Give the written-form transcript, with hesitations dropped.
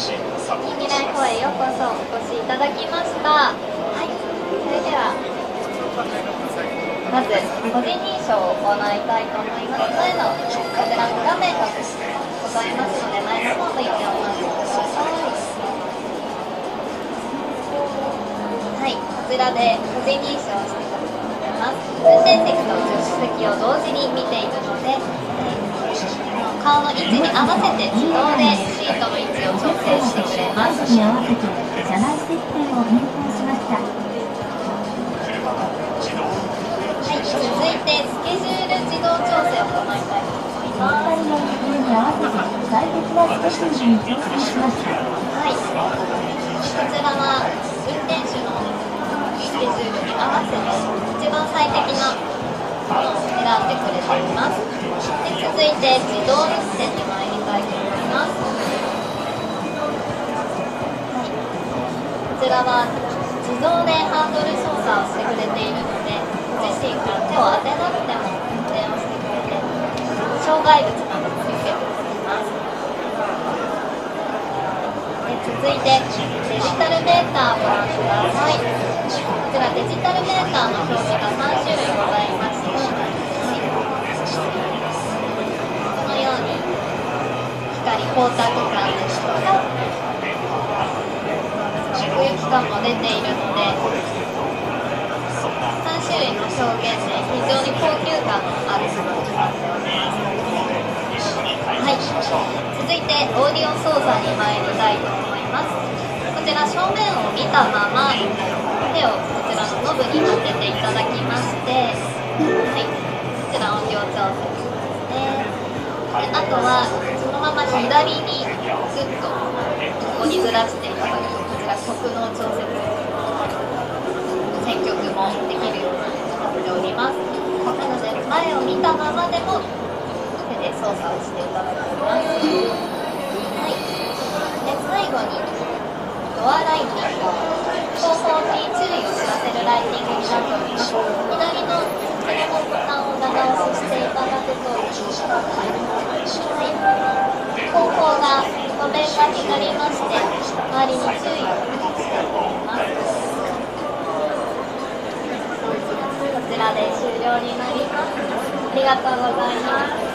信散歩します。近未来公園へようこそお越しいただきました。はい、それではまず個人認証を行いたいと思います。前のこちらの画面がございますので前の方と一応お待ちください。はい、こちらで個人認証をしていただきます。運転席と助手席を同時に見ているので。顔の位置に合わせて自動でシートの位置を調整してくれます。に合わせて車内設定を変更しました。はい、続いてスケジュール自動調整を行いたいと思います。お二人の指令に合わせて最適なスケジュールに調整しました。はい、こちらは運転手のスケジュールに合わせて一番最適なものを選んでくれています。で続いて自動運転に参りたいと思います。はい、こちらは自動でハンドル操作をしてくれているので、ご自身から手を当てなくても運転をしてくれて、障害物なども受け取ります。で続いてデジタルメーターをご覧ください。こちらデジタルメーターの表示が3種類ございまして。光沢感ですとか、奥行き感も出ているので、3種類の表現で非常に高級感のあるものとなっております。はい、続いてオーディオ操作に参りたいと思います。こちら正面を見たまま手をこちらのノブに当てていただきまして、はい、こちら音量調整ですね。であとはそのまま左にずっとここにずらしていただき、こちら曲の調節、選曲もできるようになっております。なので前を見たままでも手で操作をしていただきます。はい、で最後にドアライティング、後方に注意を知らせるライティングになっております。左のこのボタンを長押ししていただくと、はい、後方が路面が光りまして、周りに注意をしております。こちらで終了になります。ありがとうございます。